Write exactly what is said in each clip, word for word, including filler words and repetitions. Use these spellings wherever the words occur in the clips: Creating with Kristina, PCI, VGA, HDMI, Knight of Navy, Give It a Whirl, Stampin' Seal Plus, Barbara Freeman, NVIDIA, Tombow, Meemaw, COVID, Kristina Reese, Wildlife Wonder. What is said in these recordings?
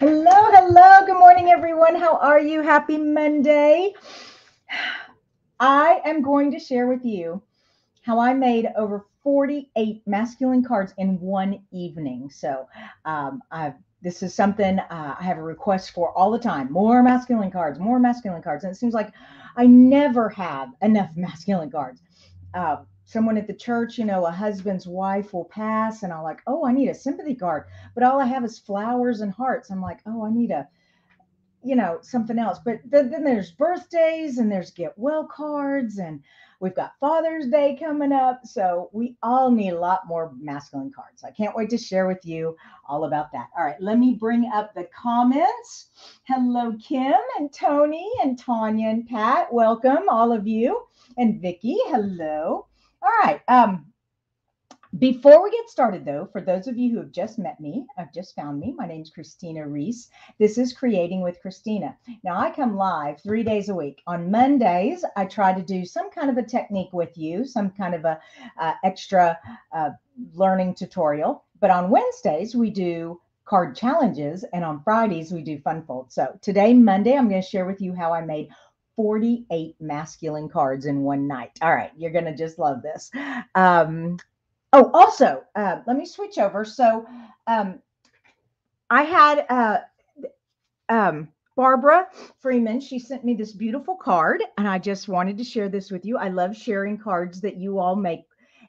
Hello, hello. Good morning, everyone. How are you? Happy Monday. I am going to share with you how I made over forty-eight masculine cards in one evening. So um, I've, this is something uh, I have a request for all the time. More masculine cards, more masculine cards. And it seems like I never have enough masculine cards. Uh, someone at the church, you know, a husband's wife will pass and I'm like, oh, I need a sympathy card. But all I have is flowers and hearts. I'm like, oh, I need a, you know, something else. But th then there's birthdays and there's get well cards and we've got Father's Day coming up. So we all need a lot more masculine cards. I can't wait to share with you all about that. All right, let me bring up the comments. Hello, Kim and Tony and Tanya and Pat. Welcome, all of you. And Vicky, hello. All right. Um, before we get started, though, for those of you who have just met me, I've just found me. My name is Kristina Reese. This is Creating with Kristina. Now, I come live three days a week. On Mondays, I try to do some kind of a technique with you, some kind of a uh, extra uh, learning tutorial. But on Wednesdays, we do card challenges. And on Fridays, we do fun folds. So today, Monday, I'm going to share with you how I made forty-eight masculine cards in one night. All right. You're going to just love this. Um, oh, also, uh, let me switch over. So um, I had uh, um, Barbara Freeman. She sent me this beautiful card, and I just wanted to share this with you. I love sharing cards that you all make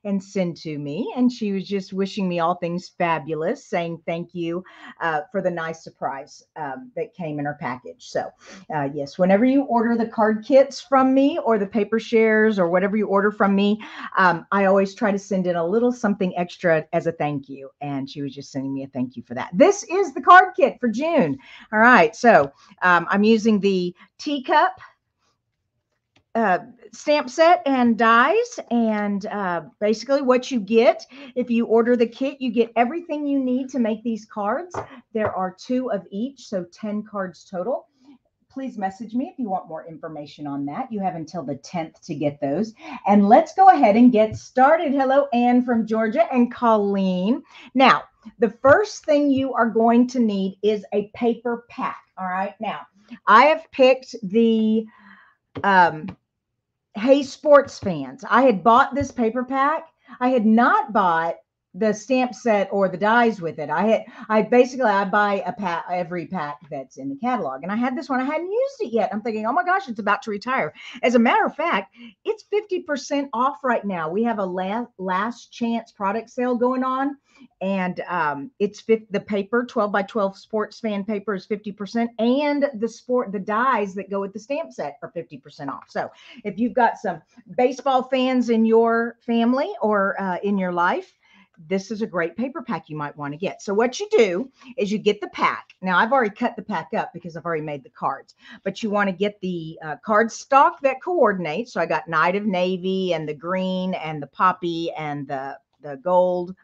and send to me. And she was just wishing me all things fabulous, saying thank you uh, for the nice surprise um, that came in her package. So uh, yes, whenever you order the card kits from me or the paper shares or whatever you order from me, um, I always try to send in a little something extra as a thank you. And she was just sending me a thank you for that. This is the card kit for June. All right. So um, I'm using the teacup Uh, stamp set and dies, and uh, basically what you get if you order the kit, you get everything you need to make these cards. There are two of each, so ten cards total. Please message me if you want more information on that. You have until the tenth to get those. And let's go ahead and get started. Hello, Anne from Georgia and Colleen. Now, the first thing you are going to need is a paper pack. All right. Now, I have picked the um Hey Sports Fans. I had bought this paper pack. I had not bought the stamp set or the dies with it. I had I basically I buy a pack, every pack that's in the catalog, and I had this one. I hadn't used it yet. I'm thinking, oh my gosh, it's about to retire. As a matter of fact, it's fifty percent off right now. We have a last last chance product sale going on, and um it's the paper twelve by twelve sports fan paper is fifty percent, and the sport the dies that go with the stamp set are fifty percent off. So if you've got some baseball fans in your family or uh, in your life, this is a great paper pack you might want to get. So what you do is you get the pack. Now, I've already cut the pack up because I've already made the cards, but you want to get the uh, card stock that coordinates. So I got Knight of Navy and the green and the poppy and the, the gold.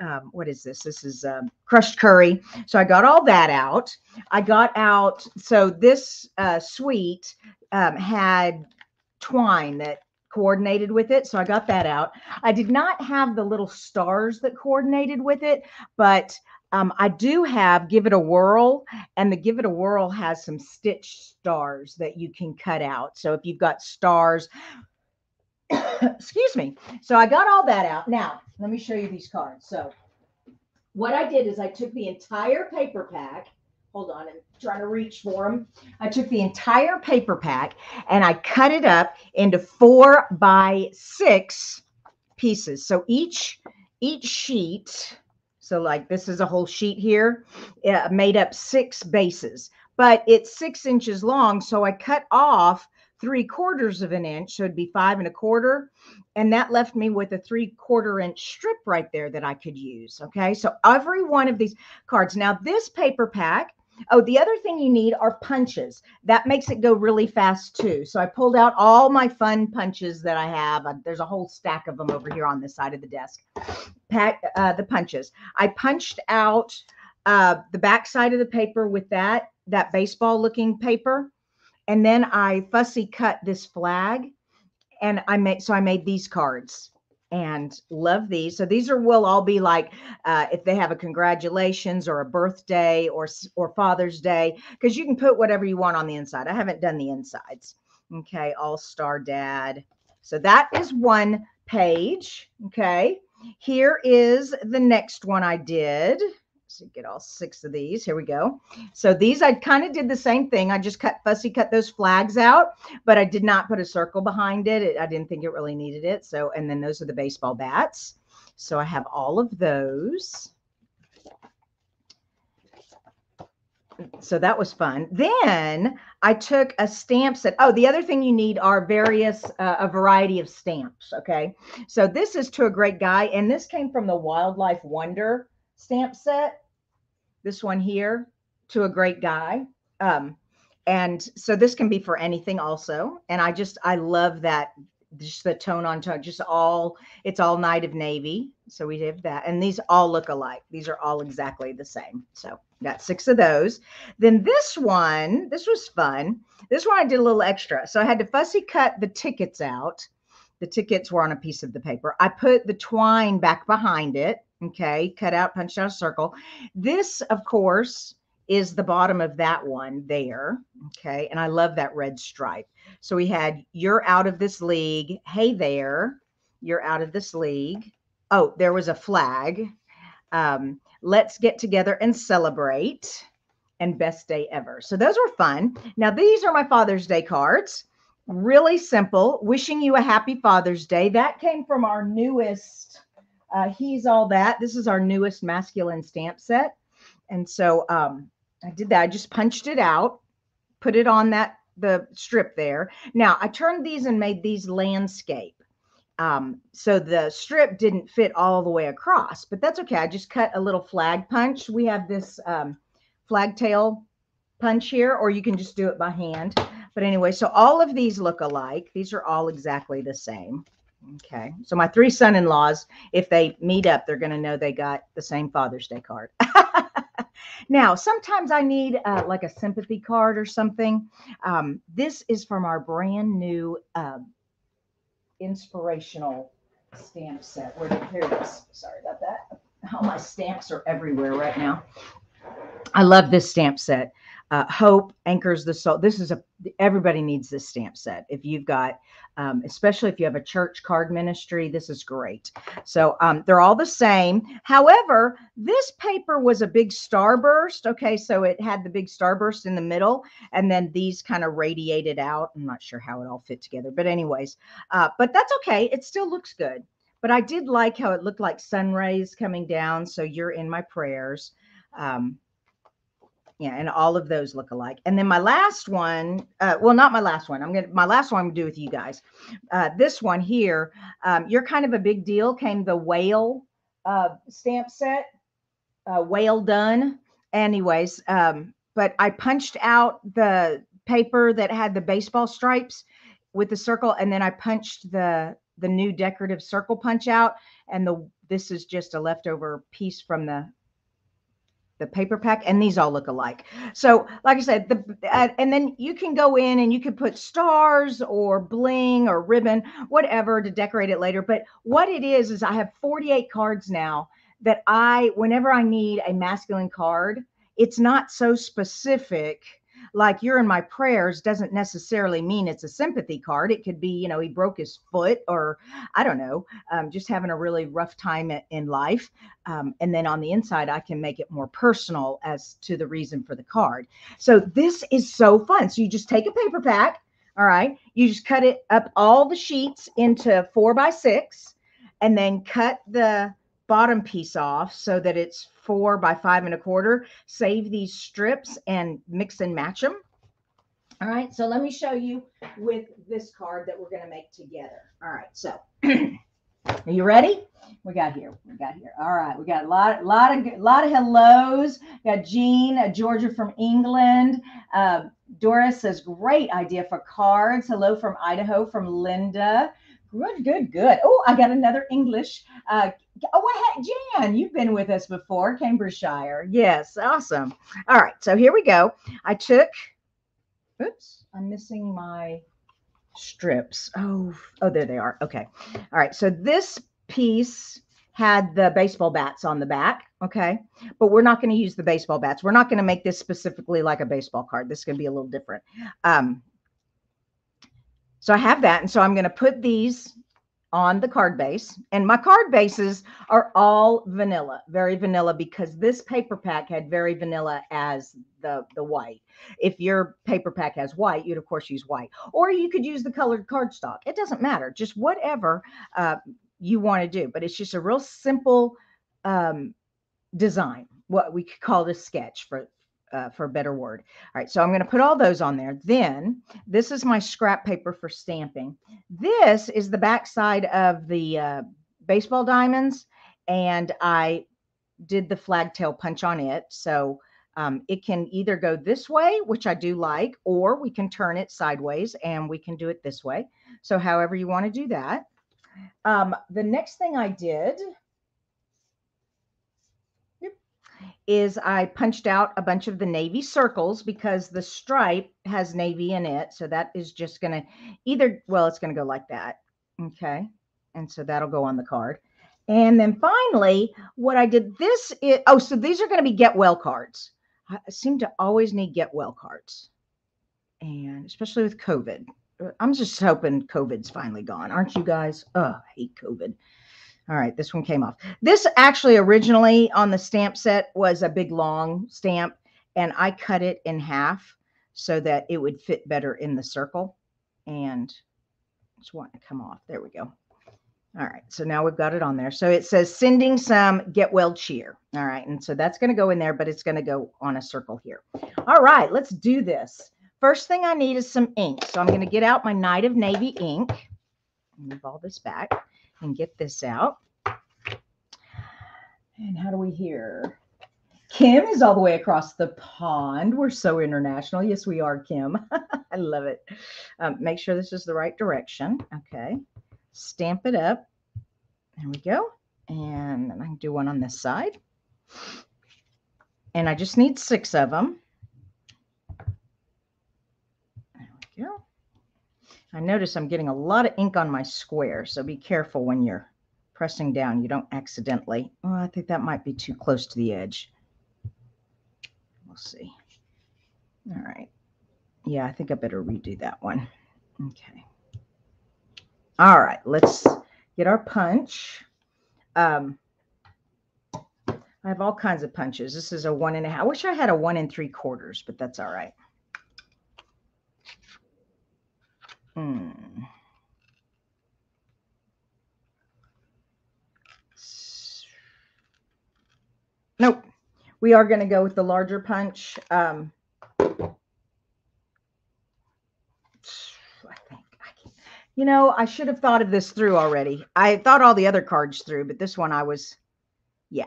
Um, what is this? This is um, crushed curry. So I got all that out. I got out. So this uh, suite um, had twine that coordinated with it. So I got that out. I did not have the little stars that coordinated with it, but um, I do have Give It a Whirl, and the Give It a Whirl has some stitched stars that you can cut out. So if you've got stars, excuse me. So I got all that out. Now, let me show you these cards. So what I did is I took the entire paper pack. Hold on, I'm trying to reach for them. I took the entire paper pack and I cut it up into four by six pieces. So each, each sheet, so like this is a whole sheet here, uh, made up six bases, but it's six inches long. So I cut off three quarters of an inch. So it'd be five and a quarter. And that left me with a three quarter inch strip right there that I could use. Okay. So every one of these cards, now this paper pack, oh, the other thing you need are punches. That makes it go really fast too. So I pulled out all my fun punches that I have. There's a whole stack of them over here on this side of the desk. Pack uh, the punches. I punched out uh, the back side of the paper with that, that baseball looking paper. And then I fussy cut this flag, and I made, so I made these cards. and love these. So these are, will all be like, uh, if they have a congratulations or a birthday or, or Father's Day, because you can put whatever you want on the inside. I haven't done the insides. Okay. All-Star Dad. So that is one page. Okay. Here is the next one I did. So get all six of these. Here we go. So these, I kind of did the same thing. I just cut fussy, cut those flags out, but I did not put a circle behind it. it. I didn't think it really needed it. So, and then those are the baseball bats. So I have all of those. So that was fun. Then I took a stamp set. Oh, the other thing you need are various, uh, a variety of stamps. Okay. So this is To a Great Guy. And this came from the Wildlife Wonder stamp set. This one here, To a Great Guy. Um, and so this can be for anything also. And I just, I love that. Just the tone on tone, just all, it's all Knight of Navy. So we did that. And these all look alike. These are all exactly the same. So got six of those. Then this one, this was fun. This one I did a little extra. So I had to fussy cut the tickets out. The tickets were on a piece of the paper. I put the twine back behind it. Okay. Cut out, punched out a circle. This, of course, is the bottom of that one there. Okay. And I love that red stripe. So we had, you're out of this league. Hey there, you're out of this league. Oh, there was a flag. Um, let's get together and celebrate, and best day ever. So those were fun. Now these are my Father's Day cards. Really simple. Wishing you a happy Father's Day. That came from our newest, uh, He's All That. This is our newest masculine stamp set. And so um, I did that. I just punched it out, put it on that, the strip there. Now I turned these and made these landscape. Um, so the strip didn't fit all the way across, but that's okay. I just cut a little flag punch. We have this um, flag tail punch here, or you can just do it by hand. But anyway, so all of these look alike. These are all exactly the same. Okay. So my three son-in-laws, if they meet up, they're going to know they got the same Father's Day card. Now, sometimes I need uh, like a sympathy card or something. Um, this is from our brand new uh, inspirational stamp set. Where did, here it is. Sorry about that. All my stamps are everywhere right now. I love this stamp set. Uh, Hope Anchors the Soul. This is a, everybody needs this stamp set. If you've got, um, especially if you have a church card ministry, this is great. So um, they're all the same. However, this paper was a big starburst. Okay. So it had the big starburst in the middle, and then these kind of radiated out. I'm not sure how it all fit together, but anyways, uh, but that's okay. It still looks good, but I did like how it looked like sun rays coming down. So you're in my prayers. Um, Yeah, and all of those look alike. And then my last one, uh, well, not my last one. I'm gonna my last one I'm gonna do with you guys. Uh, this one here, um, you're kind of a big deal. Came the whale uh, stamp set, uh, whale done. Anyways, um, but I punched out the paper that had the baseball stripes with the circle, and then I punched the the new decorative circle punch out. And the this is just a leftover piece from the. the paper pack, and these all look alike. So like I said, the, uh, and then you can go in and you can put stars or bling or ribbon, whatever, to decorate it later. But what it is, is I have forty-eight cards now that I, whenever I need a masculine card, it's not so specific. Like you're in my prayers doesn't necessarily mean it's a sympathy card. It could be, you know, he broke his foot, or I don't know, um, just having a really rough time in life. Um, and then on the inside, I can make it more personal as to the reason for the card. So this is so fun. So you just take a paper pack. All right. You just cut it up all the sheets into four by six, and then cut the bottom piece off so that it's four by five and a quarter. Save these strips and mix and match them. All right. So let me show you with this card that we're going to make together. All right. So are you ready? We got here. We got here. All right. We got a lot, lot of, lot of hellos. We got Jean, a Georgia from England. Uh, Doris says, great idea for cards. Hello from Idaho, from Linda. Good, good, good. Oh, I got another English. Uh, oh, Jan, you've been with us before, Cambridgeshire. Yes, awesome. All right, so here we go. I took, oops, I'm missing my strips. Oh, oh, there they are. Okay. All right, so this piece had the baseball bats on the back. Okay. But we're not going to use the baseball bats. We're not going to make this specifically like a baseball card. This is going to be a little different. Um, so I have that. And so I'm going to put these on the card base, and my card bases are all vanilla, very vanilla, because this paper pack had very vanilla as the, the white. If your paper pack has white, you'd of course use white, or you could use the colored cardstock. It doesn't matter, just whatever uh, you want to do, but it's just a real simple um, design, what we could call a sketch for, uh, for a better word. All right, so I'm going to put all those on there. Then this is my scrap paper for stamping. This is the backside of the uh, baseball diamonds, and I did the flagtail punch on it. So um, it can either go this way, which I do like, or we can turn it sideways and we can do it this way. So however you want to do that. Um, the next thing I did is I punched out a bunch of the navy circles, because the stripe has navy in it. So that is just going to either, well, it's going to go like that. Okay. And so that'll go on the card. And then finally, what I did this is, oh, so these are going to be get well cards. I seem to always need get well cards, and especially with COVID. I'm just hoping COVID's finally gone. Aren't you guys? Oh, I hate COVID. All right, this one came off. This actually originally on the stamp set was a big long stamp, and I cut it in half so that it would fit better in the circle. And it's wanting to come off. There we go. All right, so now we've got it on there. So it says sending some get well cheer. All right, and so that's going to go in there, but it's going to go on a circle here. All right, let's do this. First thing I need is some ink. So I'm going to get out my Knight of Navy ink. Move all this back and get this out. And how do we hear? Kim is all the way across the pond. We're so international. Yes, we are, Kim. I love it. Um, make sure this is the right direction. Okay. Stamp it up. There we go. And then I can do one on this side. And I just need six of them. There we go. I notice I'm getting a lot of ink on my square, so be careful when you're pressing down. You don't accidentally. Oh, I think that might be too close to the edge. We'll see. All right. Yeah, I think I better redo that one. Okay. All right. Let's get our punch. Um, I have all kinds of punches. This is a one and a half. I wish I had a one and three quarters, but that's all right. Hmm. Nope. We are going to go with the larger punch. Um, I think I can, you know, I should have thought of this through already. I thought all the other cards through, but this one I was, yeah.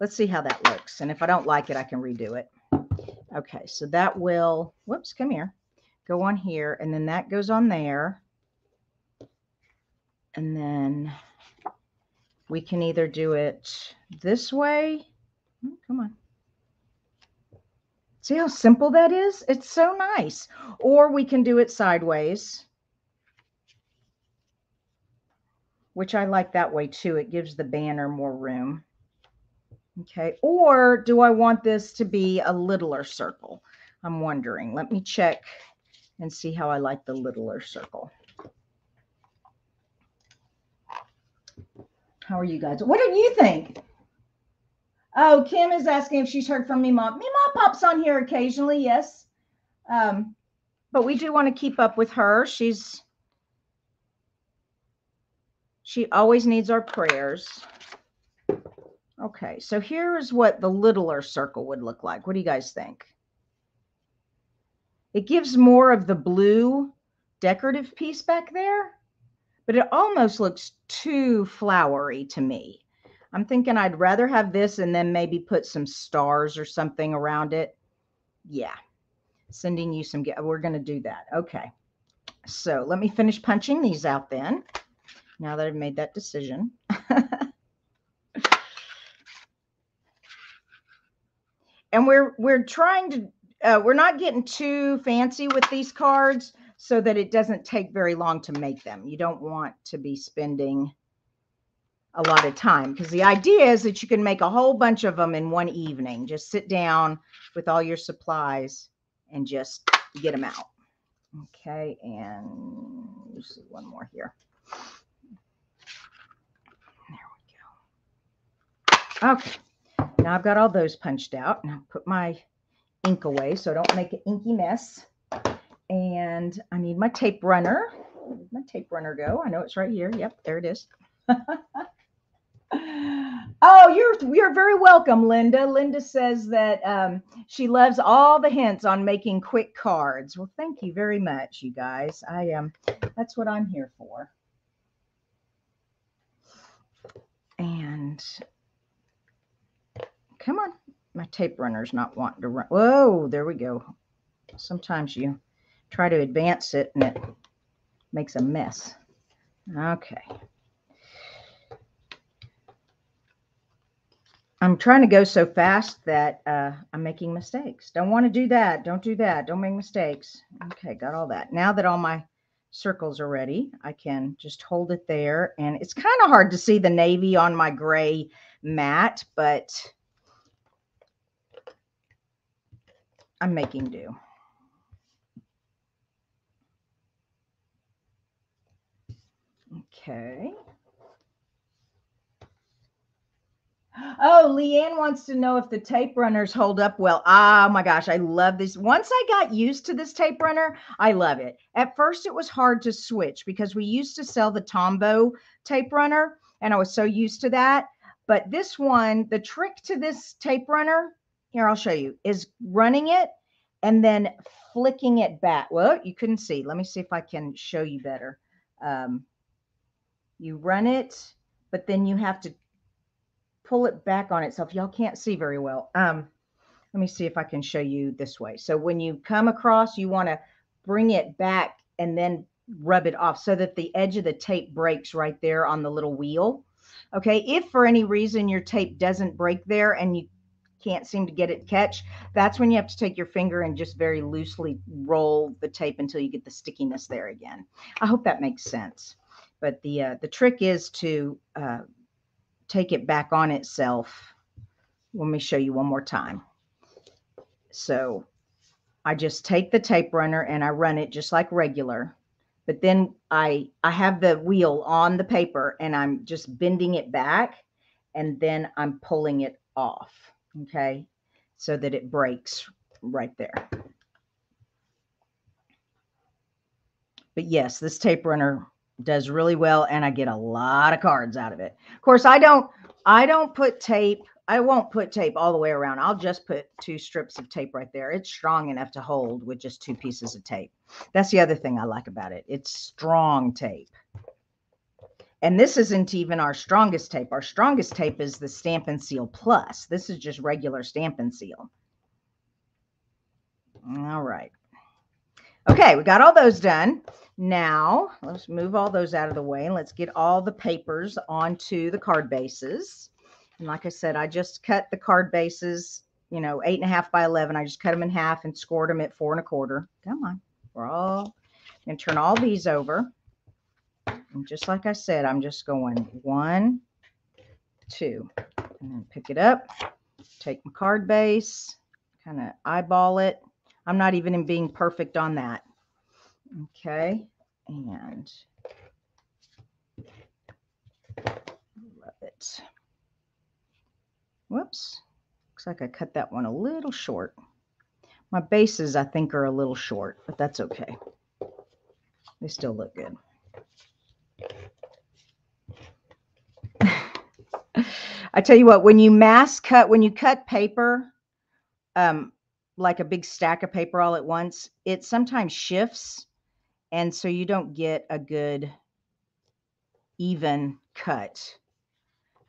Let's see how that looks. And if I don't like it, I can redo it. Okay. So that will, whoops, come here. Go on here, and then that goes on there. And then we can either do it this way. Oh, come on. See how simple that is? It's so nice. Or we can do it sideways, which I like that way too. It gives the banner more room. Okay. Or do I want this to be a littler circle? I'm wondering. Let me check and see how I like the littler circle. How are you guys? What do you think? Oh, Kim is asking if she's heard from Meemaw. Meemaw pops on here occasionally, yes. Um, but we do want to keep up with her. She's she always needs our prayers. Okay, so here is what the littler circle would look like. What do you guys think? It gives more of the blue decorative piece back there, but it almost looks too flowery to me. I'm thinking I'd rather have this and then maybe put some stars or something around it. Yeah. Sending you some, we're going to do that. Okay. So let me finish punching these out then, now that I've made that decision. And we're, we're trying to, Uh, we're not getting too fancy with these cards so that it doesn't take very long to make them. You don't want to be spending a lot of time, because the idea is that you can make a whole bunch of them in one evening. Just sit down with all your supplies and just get them out. Okay, and let's see, one more here. There we go. Okay, now I've got all those punched out, and I'll put my ink away so I don't make an inky mess. And I need my tape runner. Where did my tape runner go? I know it's right here. Yep, there it is. Oh, you're you're very welcome, Linda. Linda says that um, she loves all the hints on making quick cards. Well, thank you very much, you guys. I am. Um, that's what I'm here for. And come on, my tape runner's not wanting to run. Whoa, there we go. Sometimes you try to advance it and it makes a mess. Okay. I'm trying to go so fast that uh, I'm making mistakes. Don't want to do that. Don't do that. Don't make mistakes. Okay, got all that. Now that all my circles are ready, I can just hold it there. And it's kind of hard to see the navy on my gray mat, but I'm making do. Okay. Oh, Leanne wants to know if the tape runners hold up well. Oh my gosh, I love this. Once I got used to this tape runner, I love it. At first, it was hard to switch because we used to sell the Tombow tape runner, and I was so used to that. But this one, the trick to this tape runner, here, I'll show you, is running it and then flicking it back. Well, you couldn't see. Let me see if I can show you better. Um, you run it, but then you have to pull it back on itself. Y'all can't see very well. Um, let me see if I can show you this way. So when you come across, you want to bring it back and then rub it off so that the edge of the tape breaks right there on the little wheel. Okay. If for any reason your tape doesn't break there and you can't seem to get it catch, that's when you have to take your finger and just very loosely roll the tape until you get the stickiness there again. I hope that makes sense. But the, uh, the trick is to, uh, take it back on itself. Let me show you one more time. So I just take the tape runner and I run it just like regular, but then I, I have the wheel on the paper and I'm just bending it back and then I'm pulling it off. Okay. So that it breaks right there. But yes, this tape runner does really well, and I get a lot of cards out of it. Of course, I don't I don't put tape. I won't put tape all the way around. I'll just put two strips of tape right there. It's strong enough to hold with just two pieces of tape. That's the other thing I like about it. It's strong tape. And this isn't even our strongest tape. Our strongest tape is the Stampin' Seal Plus. This is just regular Stampin' Seal. All right. Okay, we got all those done. Now, let's move all those out of the way and let's get all the papers onto the card bases. And like I said, I just cut the card bases, you know, eight and a half by eleven. I just cut them in half and scored them at four and a quarter. Come on. We're all going to turn all these over. And just like I said, I'm just going one, two, and then pick it up, take my card base, kind of eyeball it. I'm not even in being perfect on that. Okay, and love it. Whoops, looks like I cut that one a little short. My bases, I think, are a little short, but that's okay. They still look good. I tell you what, when you mass cut, when you cut paper, um, like a big stack of paper all at once, it sometimes shifts. And so you don't get a good even cut.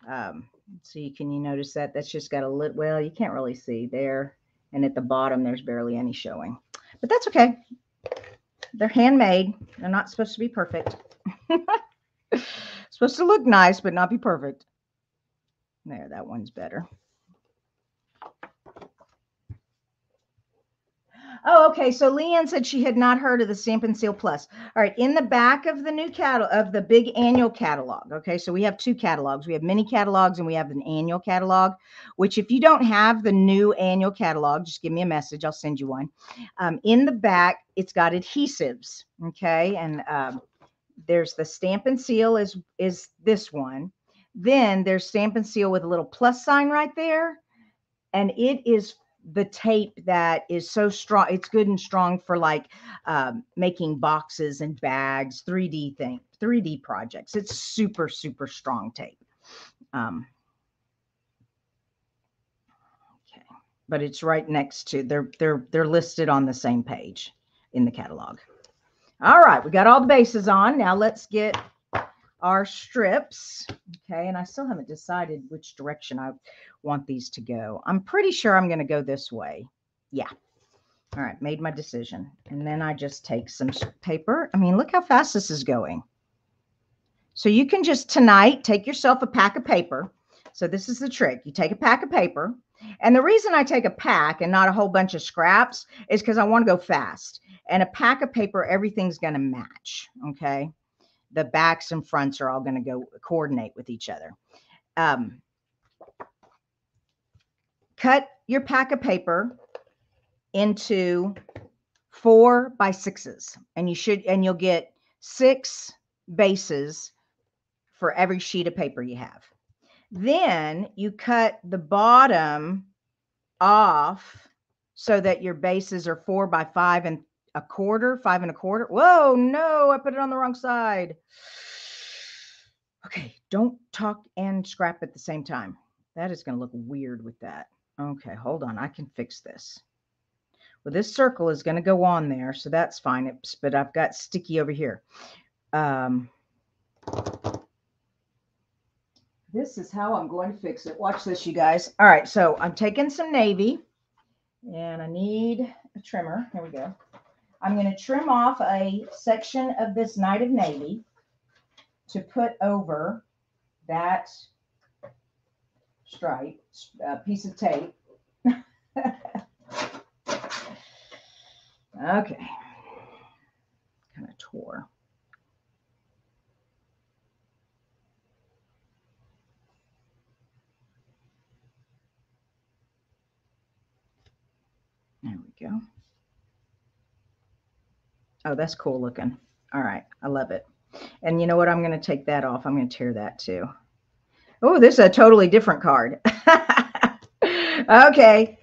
Um, so you can you notice that that's just got a little, well, you can't really see there. And at the bottom, there's barely any showing. But that's okay. They're handmade. They're not supposed to be perfect. Supposed to look nice, but not be perfect. There, that one's better. Oh, okay. So Leanne said she had not heard of the Stampin' Seal Plus. All right. In the back of the new catalog, of the big annual catalog. Okay. So we have two catalogs. We have mini catalogs and we have an annual catalog, which if you don't have the new annual catalog, just give me a message. I'll send you one. Um, in the back, it's got adhesives. Okay. And um, there's the Stampin' Seal is, is this one. Then there's Stampin' Seal with a little plus sign right there. And it is the tape that is so strong. It's good and strong for like um, making boxes and bags, three D thing, three D projects. It's super, super strong tape. Um, okay, but it's right next to. They're they're they're listed on the same page in the catalog. All right, we got all the bases on. Now let's get our strips. Okay, and I still haven't decided which direction I want these to go. I'm pretty sure I'm going to go this way. Yeah. All right, made my decision. And then I just take some paper. I mean, look how fast this is going. So you can just tonight take yourself a pack of paper. So this is the trick. You take a pack of paper. And the reason I take a pack and not a whole bunch of scraps is because I want to go fast. And a pack of paper, everything's going to match. Okay. The backs and fronts are all going to go coordinate with each other. Um, cut your pack of paper into four by sixes, and you should, and you'll get six bases for every sheet of paper you have. Then you cut the bottom off so that your bases are four by five and a quarter, five and a quarter. Whoa, no, I put it on the wrong side. Okay, don't talk and scrap at the same time. That is going to look weird with that. Okay, hold on. I can fix this. Well, this circle is going to go on there, so that's fine. It's, but I've got sticky over here. Um, this is how I'm going to fix it. Watch this, you guys. All right, so I'm taking some navy, and I need a trimmer. Here we go. I'm going to trim off a section of this Knight of Navy to put over that stripe, uh, piece of tape. Okay. Kind of tore. There we go. Oh, that's cool looking. All right. I love it. And you know what? I'm going to take that off. I'm going to tear that too. Oh, this is a totally different card. Okay.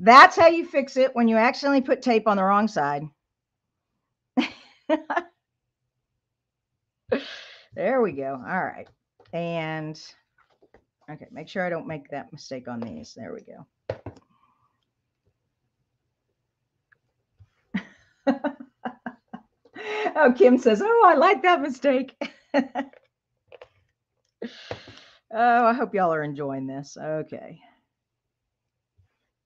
That's how you fix it when you accidentally put tape on the wrong side. There we go. All right. And okay. Make sure I don't make that mistake on these. There we go. Oh, Kim says, oh, I like that mistake. Oh, I hope y'all are enjoying this. Okay.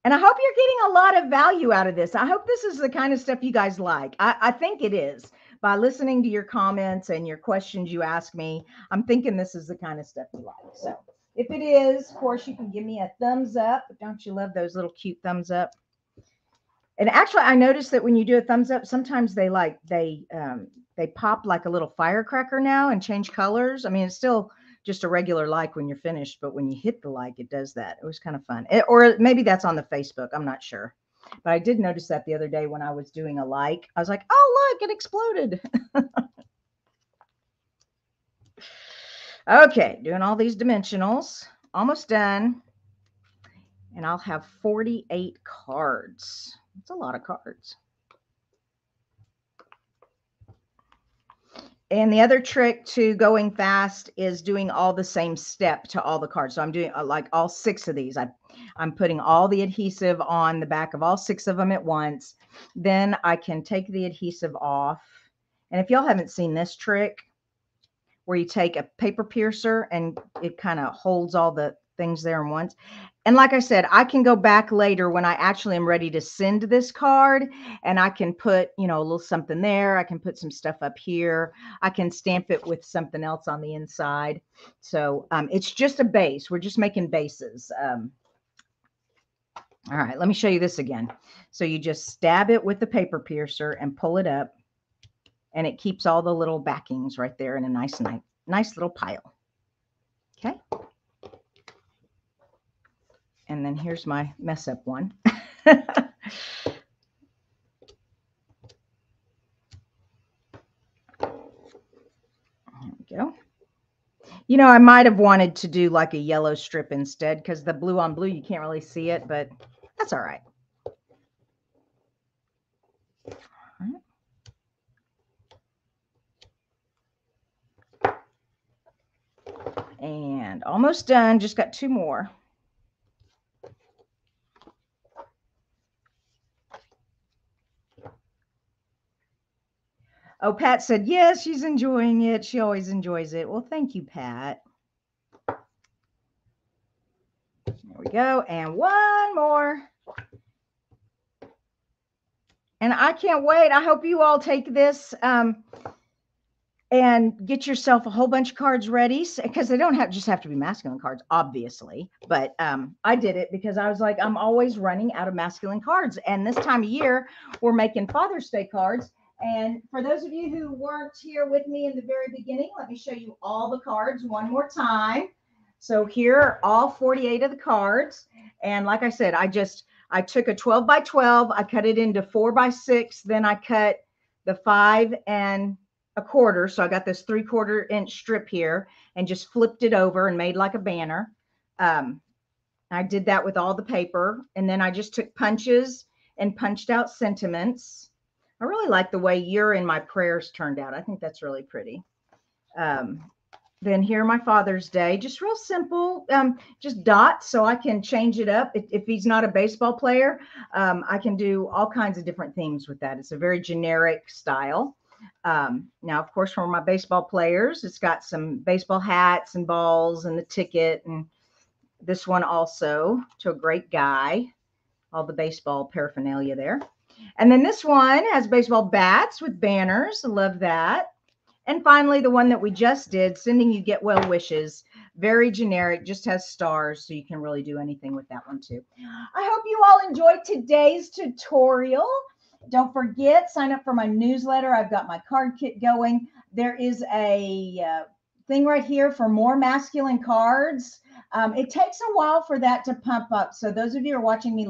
And I hope you're getting a lot of value out of this. I hope this is the kind of stuff you guys like. I, I think it is. By listening to your comments and your questions you ask me, I'm thinking this is the kind of stuff you like. So if it is, of course, you can give me a thumbs up. Don't you love those little cute thumbs up? And actually, I noticed that when you do a thumbs up, sometimes they like they um, they pop like a little firecracker now and change colors. I mean, it's still just a regular like when you're finished, but when you hit the like, it does that. It was kind of fun. It, or maybe that's on the Facebook. I'm not sure. But I did notice that the other day when I was doing a like, I was like, oh, look, it exploded. Okay, doing all these dimensionals. Almost done. And I'll have forty-eight cards. It's a lot of cards. And the other trick to going fast is doing all the same step to all the cards. So I'm doing like all six of these. I, I'm putting all the adhesive on the back of all six of them at once. Then I can take the adhesive off. And if y'all haven't seen this trick, where you take a paper piercer and it kind of holds all the things there in once. And like I said, I can go back later when I actually am ready to send this card and I can put, you know, a little something there. I can put some stuff up here. I can stamp it with something else on the inside. So um, it's just a base. We're just making bases. Um, All right, let me show you this again. So you just stab it with the paper piercer and pull it up, and it keeps all the little backings right there in a nice, nice, nice little pile. Okay. And then here's my mess up one. Go. You know, I might have wanted to do like a yellow strip instead, because the blue on blue, you can't really see it, but that's all right. All right. And almost done. Just got two more. Oh, Pat said, yes, she's enjoying it. She always enjoys it. Well, thank you, Pat. There we go. And one more. And I can't wait. I hope you all take this um, and get yourself a whole bunch of cards ready, because they don't have just have to be masculine cards, obviously. But um, I did it because I was like, I'm always running out of masculine cards. And this time of year, we're making Father's Day cards. And for those of you who weren't here with me in the very beginning, let me show you all the cards one more time. So here are all forty-eight of the cards. And like I said, I just, I took a twelve by twelve, I cut it into four by six, then I cut the five and a quarter. So I got this three quarter inch strip here and just flipped it over and made like a banner. Um, I did that with all the paper. And then I just took punches and punched out sentiments. I really like the way "You're in My Prayers" turned out. I think that's really pretty. Um, then here, my Father's Day, just real simple, um, just dots, so I can change it up. If, if he's not a baseball player, um, I can do all kinds of different themes with that. It's a very generic style. Um, now, of course, for my baseball players, it's got some baseball hats and balls and the ticket, and this one also to a great guy, all the baseball paraphernalia there. And then this one has baseball bats with banners. Love that. And finally, the one that we just did, sending you get well wishes. Very generic, just has stars, so you can really do anything with that one too. I hope you all enjoyed today's tutorial. Don't forget, sign up for my newsletter. I've got my card kit going. There is a uh, thing right here for more masculine cards. Um, it takes a while for that to pump up. So those of you who are watching me